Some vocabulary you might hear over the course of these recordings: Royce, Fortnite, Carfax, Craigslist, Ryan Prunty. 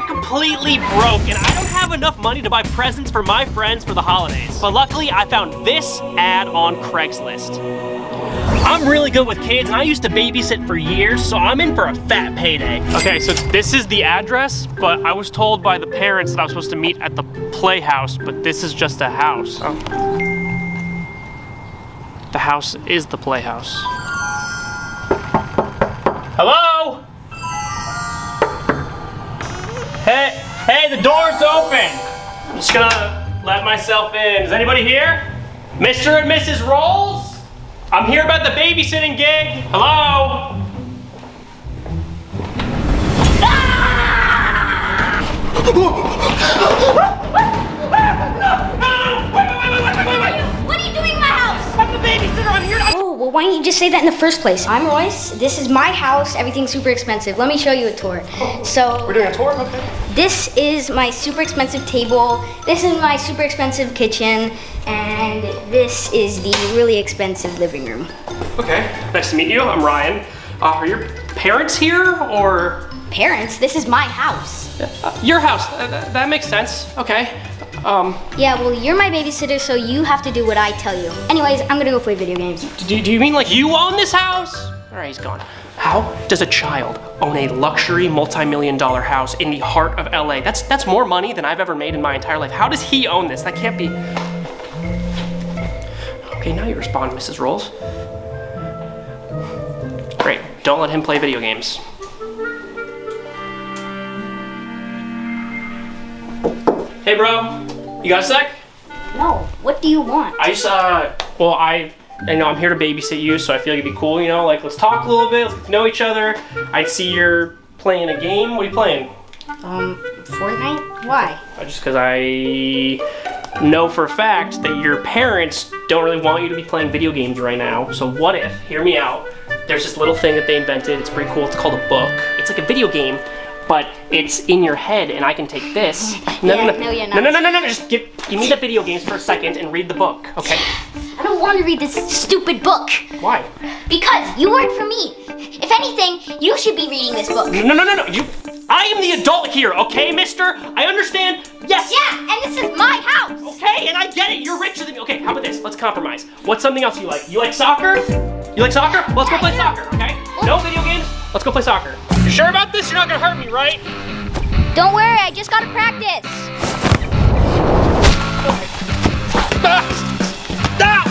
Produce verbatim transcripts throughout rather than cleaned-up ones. am completely broke and I don't have enough money to buy presents for my friends for the holidays. But luckily, I found this ad on Craigslist. I'm really good with kids and I used to babysit for years, so I'm in for a fat payday. Okay, so this is the address, but I was told by the parents that I was supposed to meet at the playhouse, but this is just a house. Oh. The house is the playhouse. Hello? Hey, hey, the door's open. I'm just gonna let myself in. Is anybody here? Mister and Missus Rolls? I'm here about the babysitting gig. Hello? What are you doing in my house? I'm the babysitter. I'm here to... Oh, well, why didn't you just say that in the first place? I'm Royce. This is my house. Everything's super expensive. Let me show you a tour. So... We're doing a tour? Okay. This is my super expensive table. This is my super expensive kitchen. And this is the really expensive living room. Okay, nice to meet you. I'm Ryan. Uh, are your parents here or? Parents? This is my house. Uh, your house, uh, th that makes sense. Okay. Um. Yeah, well, you're my babysitter, so you have to do what I tell you. Anyways, I'm gonna go play video games. Do, do you mean like you own this house? All right, he's gone. How does a child own a luxury multi-million dollar house in the heart of L A? That's, that's more money than I've ever made in my entire life. How does he own this? That can't be. Okay, now you respond, Missus Rolls. Great, don't let him play video games. Hey bro, you got a sec? No, what do you want? I just, uh, well I, I know I'm here to babysit you, so I feel like it'd be cool, you know, like let's talk a little bit, let's get to know each other. I see you're playing a game, what are you playing? Um, Fortnite? Why? Just because I... know for a fact that your parents don't really want you to be playing video games right now. So what if, hear me out, there's this little thing that they invented, it's pretty cool, it's called a book. It's like a video game, but it's in your head and I can take this. No, yeah, no, no, no, you're not. no, no, no, no, no, just give, give me the video games for a second and read the book, okay? I don't want to read this stupid book. Why? Because you work for me. If anything, you should be reading this book. No, no, no, no, you, I am the adult here, okay, mister? I understand, yes. Yeah, and this is my house. Okay, and I get it, you're richer than me. Okay, how about this, let's compromise. What's something else you like? You like soccer? You like soccer? Well, let's go play soccer, okay? No video games, let's go play soccer. You sure about this? You're not gonna hurt me, right? Don't worry, I just gotta practice. Stop, stop,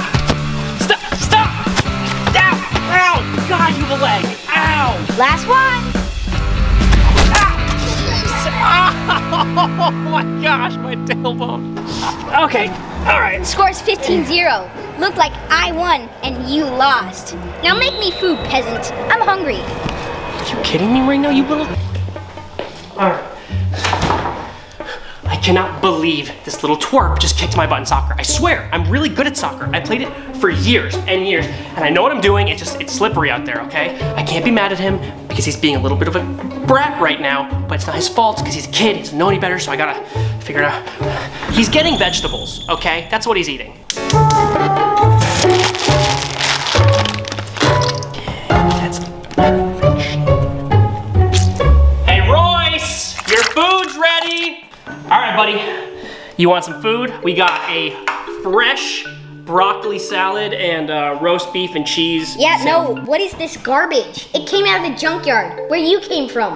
stop, stop. Ow, God, you have a leg, ow. Last one. Oh my gosh, my tailbone. Okay, all right. Score's fifteen zero. Looked like I won and you lost. Now make me food, peasant. I'm hungry. Are you kidding me right now, you little? All right. I cannot believe this little twerp just kicked my butt in soccer. I swear, I'm really good at soccer. I played it for years and years, and I know what I'm doing. It's just, it's slippery out there, okay? I can't be mad at him because he's being a little bit of a brat right now, but it's not his fault because he's a kid, he doesn't know any better, so I gotta figure it out. He's getting vegetables, okay? That's what he's eating. That's... Hey Royce, your food's ready. All right, buddy, you want some food? We got a fresh broccoli salad and uh, roast beef and cheese. Yeah, no, what is this garbage? It came out of the junkyard, where you came from.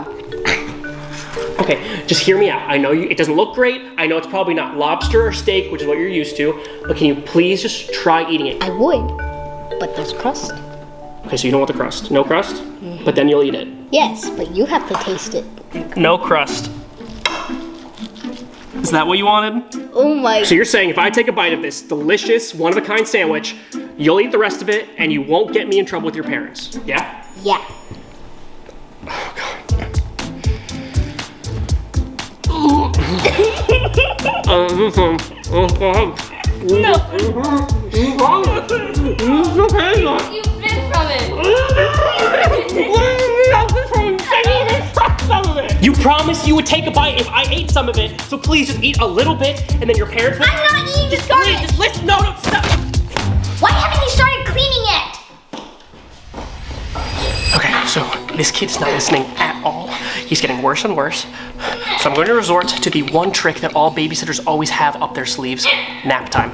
Okay, just hear me out. I know you, it doesn't look great. I know it's probably not lobster or steak, which is what you're used to, but can you please just try eating it? I would, but there's crust. Okay, so you don't want the crust. No crust? Mm-hmm. But then you'll eat it. Yes, but you have to taste it. No crust. Is that what you wanted? Oh my. So you're saying if I take a bite of this delicious, one-of-a-kind sandwich, you'll eat the rest of it and you won't get me in trouble with your parents, yeah? Yeah. Oh God. No. You've been from it. You promised you would take a bite if I ate some of it, so please just eat a little bit, and then your parents will- I'm not eating this garbage! Just listen, no, no, stop! Why haven't you started cleaning yet? Okay, so this kid's not listening at all. He's getting worse and worse. So I'm going to resort to the one trick that all babysitters always have up their sleeves: nap time.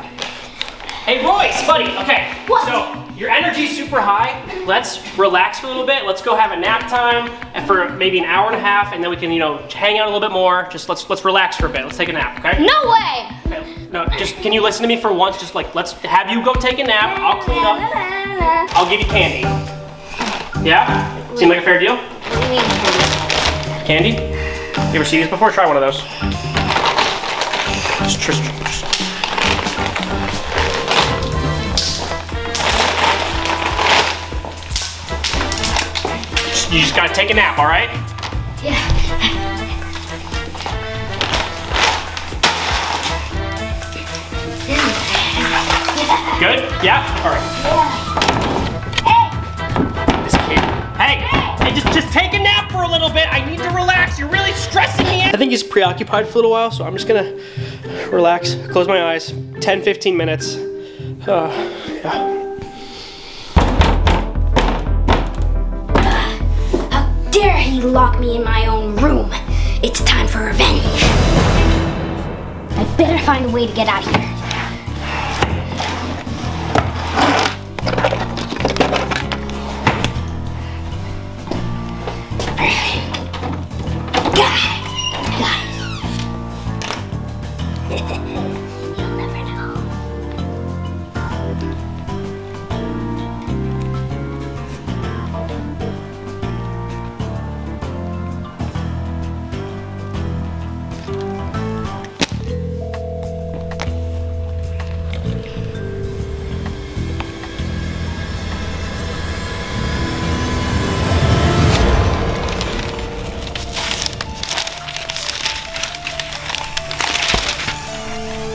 Hey Royce, buddy, okay. What? So your energy's super high. Let's relax for a little bit. Let's go have a nap time for maybe an hour and a half, and then we can, you know, hang out a little bit more. Just let's let's relax for a bit. Let's take a nap, okay? No way! Okay. No, just can you listen to me for once? Just like let's have you go take a nap. I'll clean up. I'll give you candy. Yeah? Seem like a fair deal? What do you mean? Candy? You ever seen these before? Try one of those. Just, just, just. Just, you just gotta take a nap, all right? Yeah. Good? Yeah? All right. Hey. This kid. Hey. Hey! Hey! Just, just take a nap for a little bit. I need to relax. You're really stressing me out. I think he's preoccupied for a little while, so I'm just gonna relax, close my eyes, ten, fifteen minutes. Uh, yeah. How dare he lock me in my own room? It's time for revenge. I better find a way to get out of here.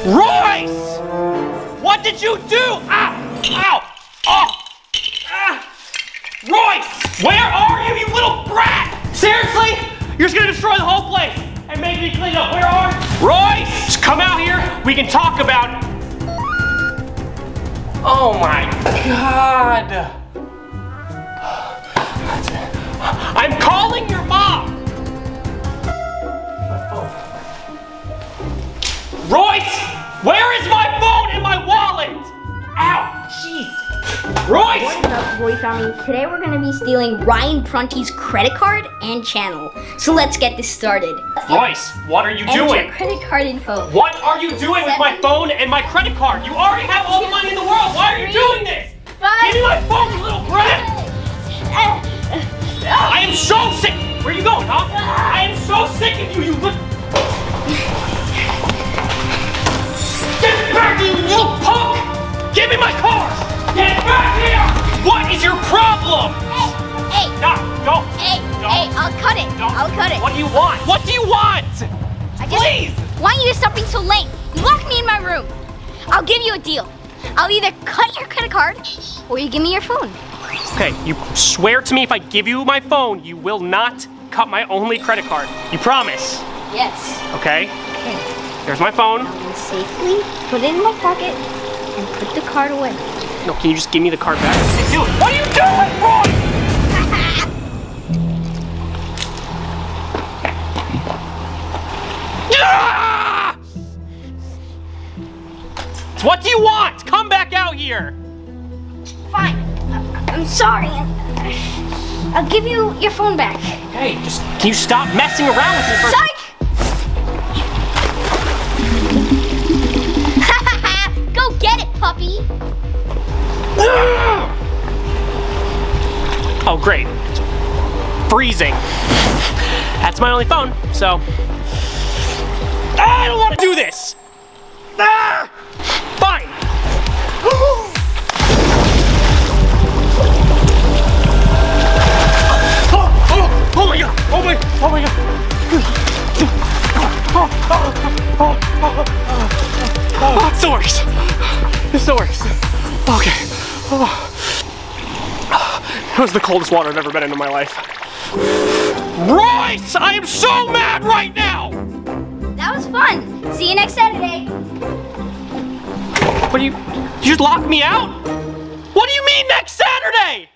Royce! What did you do? Ow! Ow! Oh! Ah! Royce! Where are you, you little brat? Seriously? You're just gonna destroy the whole place and make me clean up. Where are you? Royce! Just come out here. We can talk about... Oh my God. I'm calling your mom! Royce, where is my phone and my wallet? Ow, jeez. Royce! What's up, Royce Army? Today we're gonna be stealing Ryan Prunty's credit card and channel. So let's get this started. Royce, what are you Enter doing? Credit card info. What are you doing Seven, with my phone and my credit card? You already have all the money in the world. Why are you doing this? Five, Give me my phone, you little brat! Uh, uh, uh, I am so sick. Where are you going, huh? Uh, I am so sick of you, you look. Get back, you little punk! Give me my car! Get back here! What is your problem? Hey, hey! No, go! Hey, no. hey! I'll cut it! No. I'll cut it! What do you want? What do you want? I Please! Just, why are you stopping so late? You locked me in my room. I'll give you a deal. I'll either cut your credit card or you give me your phone. Okay, you swear to me if I give you my phone, you will not cut my only credit card. You promise? Yes. Okay. Okay. There's my phone. I will safely put it in my pocket and put the card away. No, can you just give me the card back? Dude, what are you doing, Roy? Yeah! What do you want? Come back out here. Fine. I'm sorry. I'll give you your phone back. Hey, just can you stop messing around with me first? Sorry. Puppy. Oh, great. It's freezing. That's my only phone, so. I don't want to do this. Ah! Fine. Oh, oh, oh my God. Oh my, oh my God. Oh, oh, oh, oh, oh, oh. It's the worst. It's the worst. Okay. Oh. That was the coldest water I've ever been in in my life. Royce, I am so mad right now! That was fun. See you next Saturday. What do you, you just locked me out? What do you mean next Saturday?